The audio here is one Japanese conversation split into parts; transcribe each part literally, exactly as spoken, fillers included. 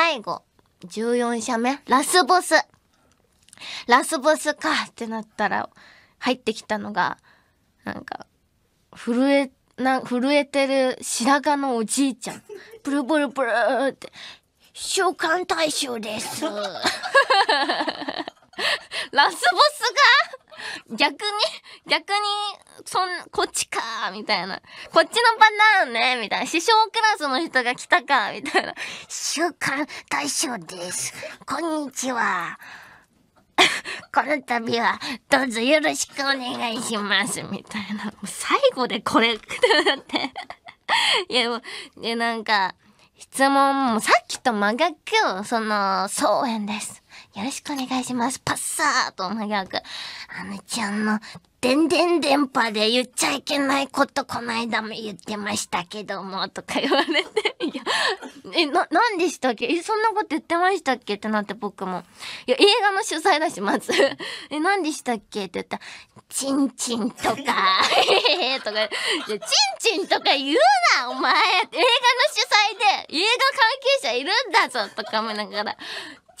最後、じゅうよん射目、ラスボス。ラスボスかってなったら、入ってきたのが、なんか、震え、な、震えてる白髪のおじいちゃん。プルプルプルって、召喚大将です。ラスボスが逆に、逆に、そん、こっちかーみたいな。こっちのパターンねみたいな。師匠クラスの人が来たかみたいな。召喚大将です。こんにちは。この度はどうぞよろしくお願いしますみたいな。もう最後でこれってなっていやもうでなんか質問もさっきと真逆。その総演です。よろしくお願いします。パッサーと真逆。あのちゃんのでんでん電波で言っちゃいけないことこないだも言ってましたけどもとか言われて、いや、え、な、なんでしたっけ？え、そんなこと言ってましたっけ？ってなって僕も。いや、映画の主催だし、まず。え、なんでしたっけ？って言ったら、チンチンとか、ええとか、いや、チンチンとか言うな、お前！映画の主催で映画関係者いるんだぞとか思いながら。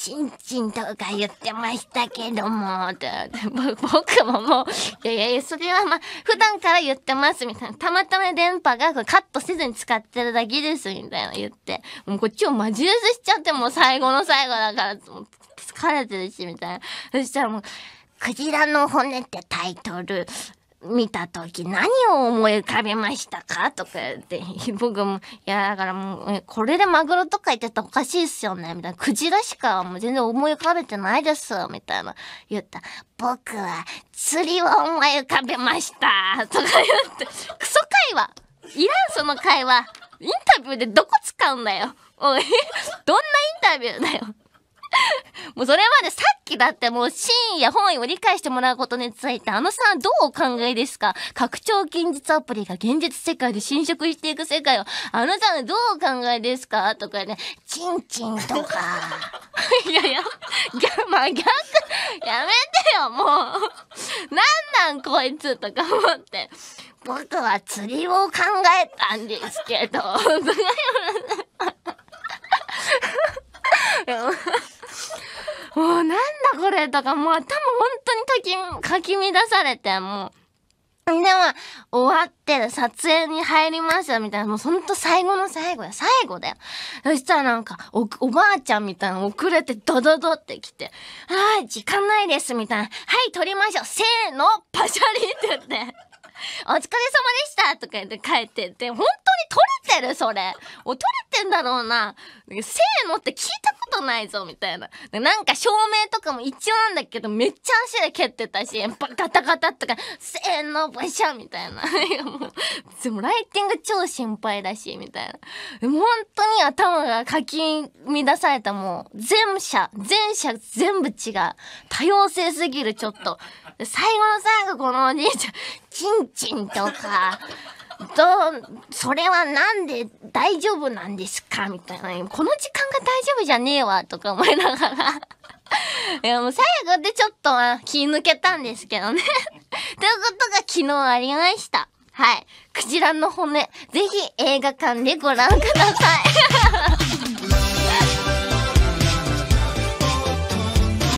チンチンとか言ってましたけども、って、僕ももう、いやいや、それはまあ、普段から言ってます、みたいな。たまたま電波がカットせずに使ってるだけです、みたいな言って。もうこっちをマジレスしちゃって、もう最後の最後だから、疲れてるし、みたいな。そしたらもう、クジラの骨ってタイトル。見たとき何を思い浮かべましたかとか言って、僕も、いや、だからもう、これでマグロとか言ってたらおかしいっすよね、みたいな。クジラしかもう全然思い浮かべてないです、みたいな。言った。僕は釣りを思い浮かべました、とか言って。クソ会話いらん、その会話。インタビューでどこ使うんだよ。おい、どんなインタビューだよ。もうそれまでさっきだってもう真意や本意を理解してもらうことについてあのさんどうお考えですか？拡張現実アプリが現実世界で侵食していく世界をあのさんどうお考えですか？とかね、チンチンとか。いやいや、逆、まあ、逆、やめてよもう。なんなんこいつとか思って。僕は釣りを考えたんですけど。もうなんだこれとかもう頭本当にかき、かき乱されて、もう。でも、終わって撮影に入りますよみたいな、もうほんと最後の最後や、最後だよ。そしたらなんか、お、おばあちゃんみたいな遅れてドドドって来て、あー、時間ないですみたいな、はい、撮りましょう、せーの、パシャリって言って。お疲れ様でしたとか言って帰ってって、本当に撮れてるそれ。お、撮れてんだろうな。せーのって聞いたことないぞみたいな。なんか照明とかも一応なんだけど、めっちゃ足で蹴ってたし、ガタガタとか、せーの、バシャみたいな。いやもう、でもライティング超心配だし、みたいな。でも本当に頭がかき乱された、もう、全社、全社全部違う。多様性すぎる、ちょっと。最後の最後、このお兄ちゃん、チンチンとか、どう、それはなんで大丈夫なんですかみたいな。この時間が大丈夫じゃねえわ、とか思いながら。いや、もう最後でちょっと気抜けたんですけどね。ということが昨日ありました。はい。クジラの骨、ぜひ映画館でご覧ください。